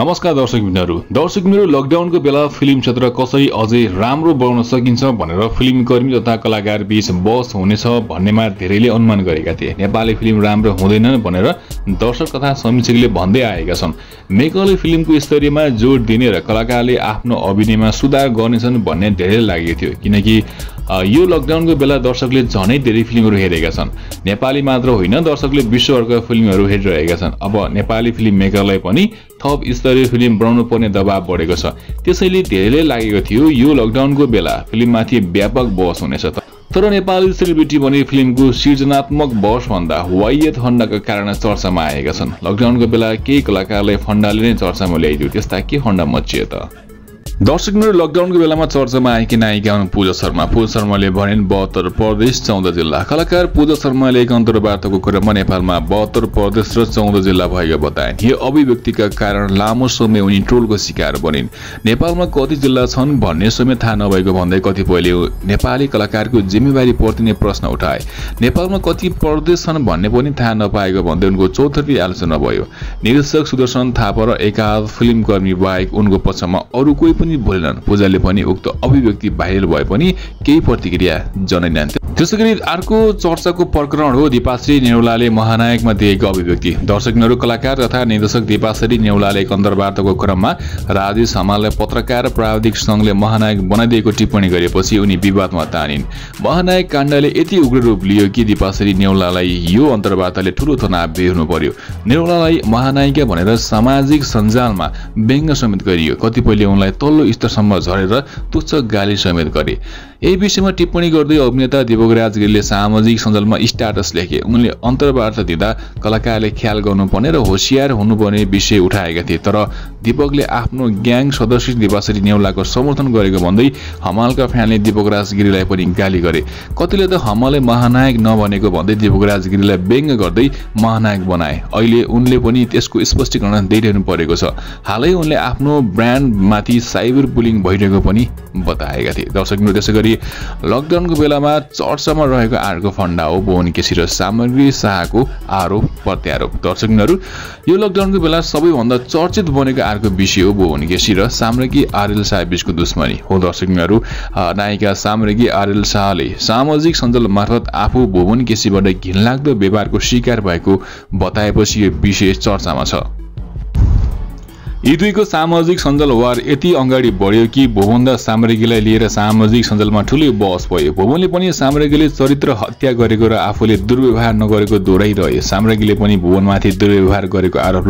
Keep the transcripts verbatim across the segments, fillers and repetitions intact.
नमस्कार दर्शक मित्रहरू दर्शक मित्रहरू लकडाउनको बेला फिल्म क्षेत्र कसरी अझै राम्रो बनाउन सकिन्छ भनेर फिल्मकर्मी तथा कलाकार बीच बहस हुनेछ भन्नेमा धेरैले अनुमान गरेका थिए। नेपाली फिल्म राम्रो हुँदैन भनेर दर्शक तथा समीक्षकले भन्दै आएका छन्। नेपाली फिल्मको स्तरीयमा जोड दिने र कलाकारले आफ्नो अभिनयमा सुधार गर्नेछन् भन्ने धेरैले लागेको थियो, किनकि यो लकडाउनको बेला दर्शकले झनै धेरै फिल्महरू हेरेका छन्। नेपाली मात्र होइन, दर्शकले विश्वभरका फिल्महरू हेरिरहेका छन्। अब नेपाली फिल्म मेकरलाई पनि थप स्तरीय फिल्म बनाउनुपर्ने दबाब बढेको छ। त्यसैले धेरैले लागेको थियो यो लकडाउनको बेला फिल्ममाथि व्यापक बहस हुनेछ। तर नेपाली सेलिब्रिटी बने फिल्मको सृजनात्मक बहस भन्दा वाइएत फन्डाका कारण चर्चामा आएका छन्। लकडाउनको बेला केही कलाकारलाई फन्डाले नै चर्चामा ल्याइदियो, त्यस्ता के फन्डा मचिए त। दर्शकहरू लकडाउनको बेलामा चर्चामा आएकी नायिका हुन् पूजा शर्मा। पूजा शर्माले भनिन् बहत्तर प्रदेश चौध जिल्ला। कलाकार पूजा शर्माले एक अन्तर्वार्ताको क्रममा नेपालमा बहत्तर प्रदेश र चौध जिल्ला भएको बताइन्। यो अभिव्यक्तिका कारण लामो समय उनी ट्रोलको शिकार बनिन्। नेपालमा कति जिल्ला छन् भन्ने समय थाहा नभएको भन्दै कतिपयले नेपाली कलाकारको जिम्मेवारी प्रति नै प्रश्न उठाए। नेपालमा कति प्रदेश छन् भन्ने पनि थाहा नपाएको भन्दै उनको चौतर्फी आलोचना भयो। निर्देशक सुदर्शन थापा र एकाध फिल्मकर्मी बाहेक उनको पक्षमा अरू कोही पनि बोलेनन्। पूजाले पनि उक्त अभिव्यक्ति भाइरल भए पनि केही प्रतिक्रिया जनाइनन्। त्यसैगरी अर्को चर्चाको प्रकरण हो दीपाश्री नेउलाले महानायकमा दिएको अभिव्यक्ति। दर्शकहरू कलाकार तथा निर्देशक दीपाश्री नेउलाले एक अन्तर्वार्ताको क्रममा राजेश हमाललाई पत्रकार र प्राविधिक संघले महानायक बनाइदिएको टिप्पणी गरेपछि उनी विवादमा तानिन्। महानायक काण्डले यति उग्र रूप लियो कि दीपाश्री नेउलालाई यो अन्तर्वार्ताले ठुलो तनाव बेहोर्नु पर्यो। नेउलालाई महानायिका भनेर सामाजिक सञ्जालमा व्यङ्ग्य समेत गरियो। कतिपयले उनलाई तल्लो स्तरसम्म झरेर तुच्छ गाली समेत गरे। यही विषयमा टिप्पणी गर्दै अभिनेता दीपक राजगिरीले सामाजिक सञ्जालमा स्ट्याटस लेखे। उनले अन्तर्वार्ता दिँदा कलाकारले ख्याल गर्नुपर्ने र होसियार हुनुपर्ने विषय उठाएका थिए, तर दीपकले आफ्नो ग्याङ सदस्य दीपाश्री नेउलाको समर्थन गरेको भन्दै हमालका फ्यानले दीपक राजगिरीलाई पनि गाली गरे। कतिले त हमालले महानायक नबनेको भन्दै दीपक राजगिरीलाई व्यङ्ग्य गर्दै महानायक बनाए। अहिले उनले पनि त्यसको स्पष्टीकरण दिइरहनु परेको छ। हालै उनले आफ्नो ब्रान्डमाथि साइबर बुलिङ भइरहेको पनि बताएका थिए। दर्शकहरू त्यसैगरी लकडाउनको बेलामा चर्चामा रहेको अर्को फन्डा हो भुवन केसी र सामग्री शाहको आरोप प्रत्यारोप। दर्शकहरू यो लकडाउनको बेला सबैभन्दा चर्चित बनेको अर्को विषय हो भुवन केसी र सामग्री आर्यल शाह बीचको दुश्मनी हो। दर्शकहरू नायिका सामग्री आर्यल शाहले सामाजिक सञ्जाल मार्फत आफू भुवन केसीबाट घिनलाग्दो व्यवहारको शिकार भएको बताएपछि यो विषय चर्चामा छ। यी दुईको सामाजिक सञ्जाल वार यति अगाडि बढ्यो कि भुवन र साम्राज्ञीलाई लिएर सामाजिक सञ्जालमा ठुलो बहस भयो। भुवनले पनि साम्राज्ञीले चरित्र हत्या गरेको र आफूले दुर्व्यवहार नगरेको दोहोऱ्याइरहे। साम्राज्ञीले पनि भुवनमाथि दुर्व्यवहार गरेको आरोप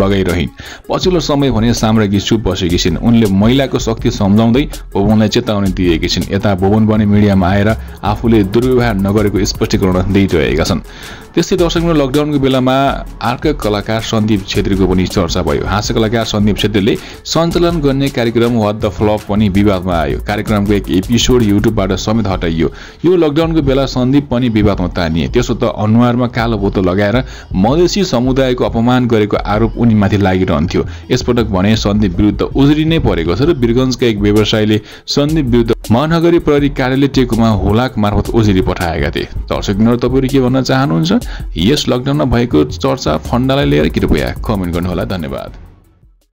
लगाइरहन्। पछिल्लो समय भने साम्राज्ञी चुप बसेकी छिन्। उनले महिलाको शक्ति सम्झाउँदै भुवनलाई चेतावनी दिएकी छिन्। यता भुवन पनि मिडियामा आएर आफूले दुर्व्यवहार नगरेको स्पष्टीकरण दिइरहेका छन्। त्यस्तै दर्शकमा लकडाउनको बेलामा अर्का कलाकार सन्दीप छेत्रीको पनि चर्चा भयो। हाँस्य कलाकार सन्दीप छेत्रीले सञ्चालन गर्ने कार्यक्रम वाट द फ्लप पनि विवादमा आयो। कार्यक्रमको एक एपिसोड युट्युबबाट समेत हटाइयो। यो लकडाउनको बेला सन्दीप पनि विवादमा तानिए। त्यसो त अनुहारमा कालो बोतो लगाएर मधेसी समुदायको अपमान गरेको आरोप उनीमाथि लागिरहन्थ्यो। यसपटक भने सन्दीप विरुद्ध उजुरी नै परेको छ र वीरगञ्जका एक व्यवसायीले सन्दीप विरुद्ध महानगरी प्रहरी कार्यालय टेकुमा हुलाक मार्फत उजुरी पठाएका थिए। दर्शकहरू तपाईँहरू के भन्न चाहनुहुन्छ? यस लकडाउनमा भएको चर्चा फन्डालाई लिएर कृपया कमेन्ट गर्नुहोला। धन्यवाद।